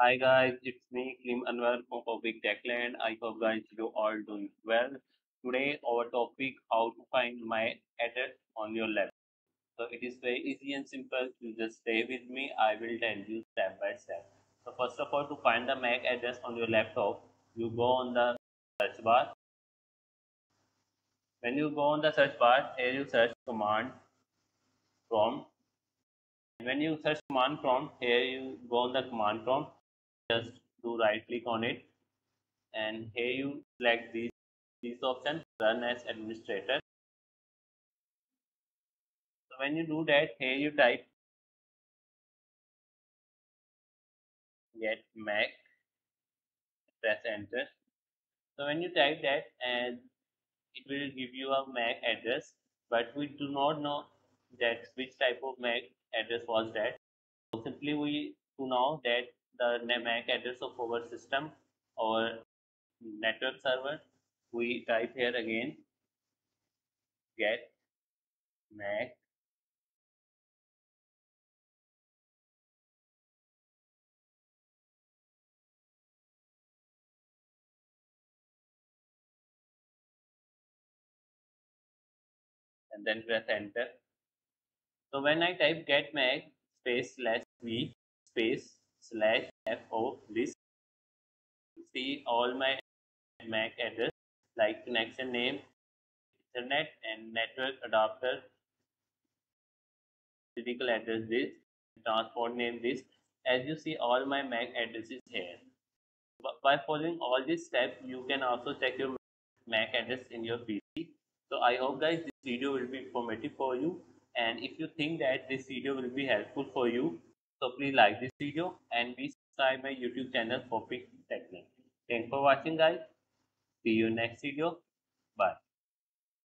Hi guys, it's me Klim Anwar from Fopik Tech Land. I hope guys you all doing well. Today our topic how to find my address on your laptop. So it is very easy and simple. You just stay with me. I will tell you step by step. So first of all, to find the MAC address on your laptop, you go on the search bar. When you go on the search bar, here you search command prompt. When you search command prompt, here you go on the command prompt. Just do right click on it and here you select these options, run as administrator. So when you do that, here you type get MAC, press enter. So when you type that, and it will give you a MAC address, but we do not know that which type of MAC address was that. So simply we do know that the MAC address of our system or network server. We type here again get MAC, and then press enter. So when I type get MAC space slash v space slash fo list, see all my MAC address like connection name, Ethernet and network adapter, physical address this, transport name this. As you see, all my MAC addresses here. But by following all these steps, you can also check your MAC address in your PC. So I hope guys this video will be informative for you, and if you think that this video will be helpful for you, so please like this video and be subscribe my YouTube channel Fopik Tech Land. Thanks for watching guys. See you next video.